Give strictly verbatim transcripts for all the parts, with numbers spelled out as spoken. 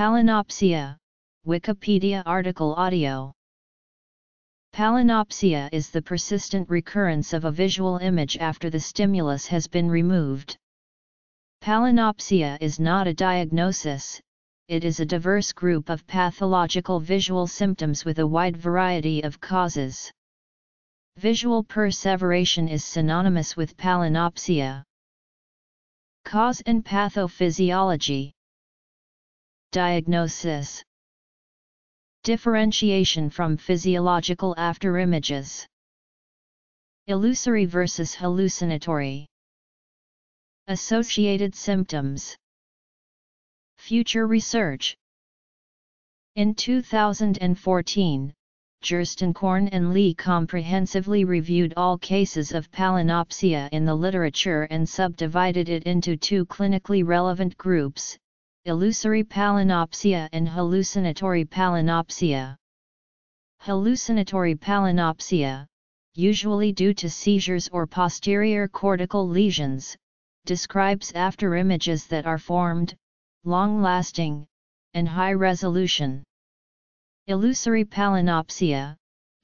Palinopsia, Wikipedia article audio. Palinopsia is the persistent recurrence of a visual image after the stimulus has been removed. Palinopsia is not a diagnosis, it is a diverse group of pathological visual symptoms with a wide variety of causes. Visual perseveration is synonymous with palinopsia. Cause and pathophysiology. Diagnosis. Differentiation from physiological afterimages. Illusory versus hallucinatory. Associated symptoms. Future research. In two thousand fourteen, Gerstenkorn and Lee comprehensively reviewed all cases of palinopsia in the literature and subdivided it into two clinically relevant groups: illusory palinopsia and hallucinatory palinopsia. Hallucinatory palinopsia, usually due to seizures or posterior cortical lesions, describes afterimages that are formed, long-lasting, and high-resolution. Illusory palinopsia,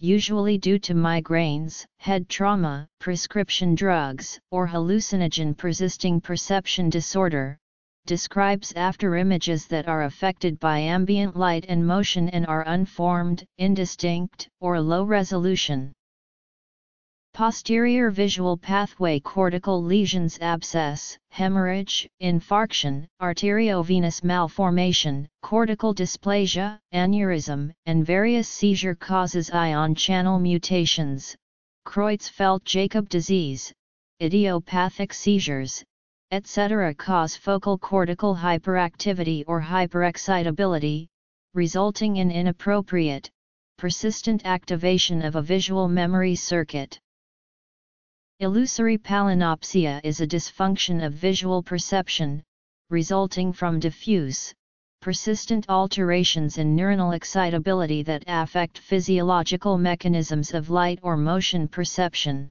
usually due to migraines, head trauma, prescription drugs, or hallucinogen persisting perception disorder, describes afterimages that are affected by ambient light and motion and are unformed, indistinct, or low resolution. Posterior visual pathway cortical lesions, abscess, hemorrhage, infarction, arteriovenous malformation, cortical dysplasia, aneurysm, and various seizure causes, ion channel mutations, Creutzfeldt-Jakob disease, idiopathic seizures, et cetera cause focal cortical hyperactivity or hyperexcitability, resulting in inappropriate, persistent activation of a visual memory circuit. Illusory palinopsia is a dysfunction of visual perception, resulting from diffuse, persistent alterations in neuronal excitability that affect physiological mechanisms of light or motion perception.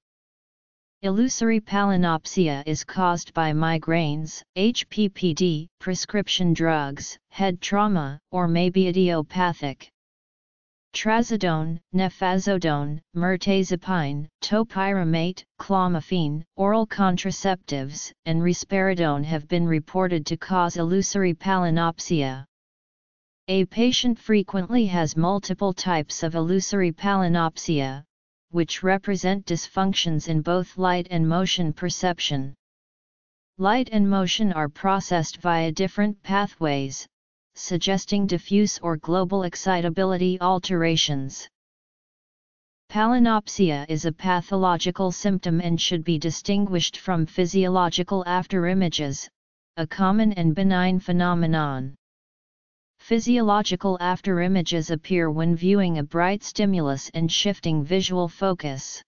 Illusory palinopsia is caused by migraines, H P P D, prescription drugs, head trauma, or may be idiopathic. Trazodone, nefazodone, mirtazapine, topiramate, clomiphene, oral contraceptives, and risperidone have been reported to cause illusory palinopsia. A patient frequently has multiple types of illusory palinopsia, which represent dysfunctions in both light and motion perception. Light and motion are processed via different pathways, suggesting diffuse or global excitability alterations. Palinopsia is a pathological symptom and should be distinguished from physiological afterimages, a common and benign phenomenon. Physiological afterimages appear when viewing a bright stimulus and shifting visual focus.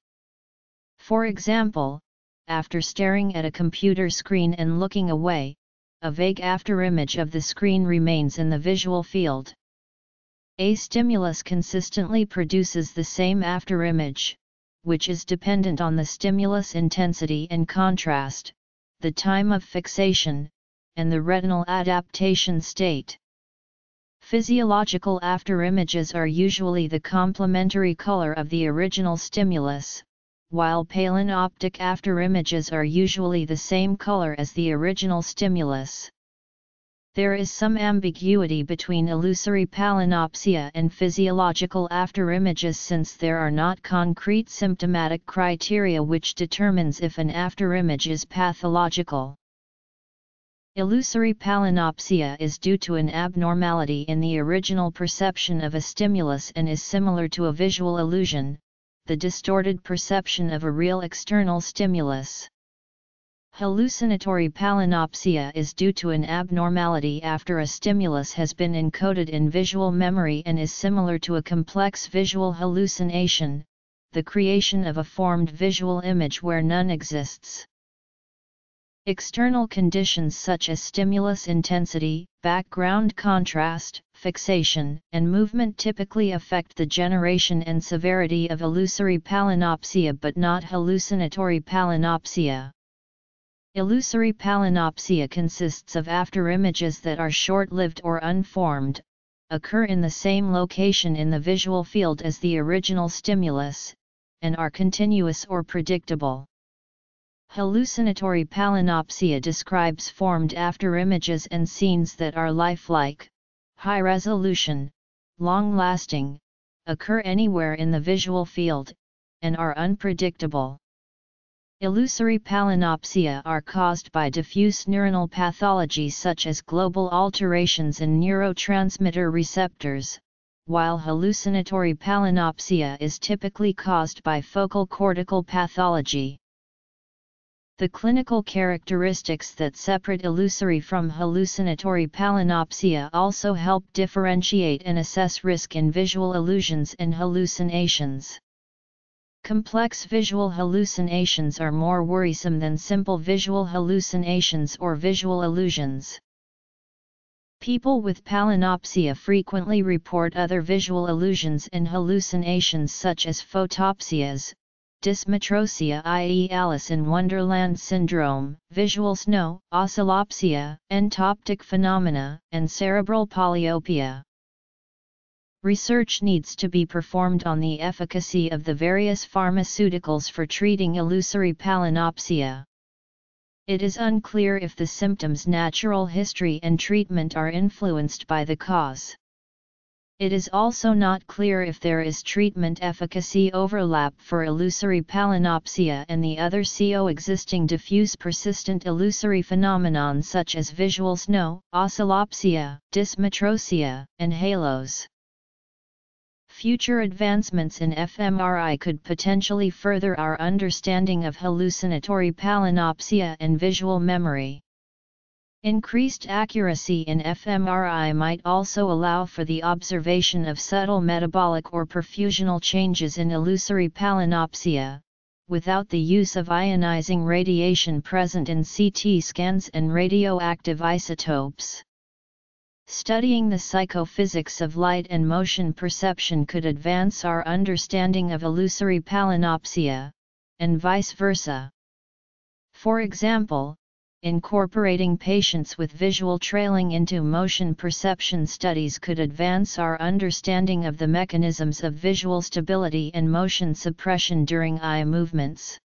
For example, after staring at a computer screen and looking away, a vague afterimage of the screen remains in the visual field. A stimulus consistently produces the same afterimage, which is dependent on the stimulus intensity and contrast, the time of fixation, and the retinal adaptation state. Physiological afterimages are usually the complementary color of the original stimulus, while palinoptic afterimages are usually the same color as the original stimulus. There is some ambiguity between illusory palinopsia and physiological afterimages, since there are not concrete symptomatic criteria which determines if an afterimage is pathological. Illusory palinopsia is due to an abnormality in the original perception of a stimulus and is similar to a visual illusion, the distorted perception of a real external stimulus. Hallucinatory palinopsia is due to an abnormality after a stimulus has been encoded in visual memory and is similar to a complex visual hallucination, the creation of a formed visual image where none exists. External conditions such as stimulus intensity, background contrast, fixation, and movement typically affect the generation and severity of illusory palinopsia but not hallucinatory palinopsia. Illusory palinopsia consists of afterimages that are short-lived or unformed, occur in the same location in the visual field as the original stimulus, and are continuous or predictable. Hallucinatory palinopsia describes formed afterimages and scenes that are lifelike, high-resolution, long-lasting, occur anywhere in the visual field, and are unpredictable. Illusory palinopsia are caused by diffuse neuronal pathology such as global alterations in neurotransmitter receptors, while hallucinatory palinopsia is typically caused by focal cortical pathology. The clinical characteristics that separate illusory from hallucinatory palinopsia also help differentiate and assess risk in visual illusions and hallucinations. Complex visual hallucinations are more worrisome than simple visual hallucinations or visual illusions. People with palinopsia frequently report other visual illusions and hallucinations such as photopsias, dysmetropia, that is Alice in Wonderland syndrome, visual snow, oscillopsia, entoptic phenomena, and cerebral polyopia. Research needs to be performed on the efficacy of the various pharmaceuticals for treating illusory palinopsia. It is unclear if the symptoms' natural history and treatment are influenced by the cause. It is also not clear if there is treatment efficacy overlap for illusory palinopsia and the other coexisting diffuse persistent illusory phenomenon such as visual snow, oscillopsia, dysmetropia, and halos. Future advancements in f M R I could potentially further our understanding of hallucinatory palinopsia and visual memory. Increased accuracy in f M R I might also allow for the observation of subtle metabolic or perfusional changes in illusory palinopsia, without the use of ionizing radiation present in C T scans and radioactive isotopes. Studying the psychophysics of light and motion perception could advance our understanding of illusory palinopsia, and vice versa. For example, incorporating patients with visual trailing into motion perception studies could advance our understanding of the mechanisms of visual stability and motion suppression during eye movements.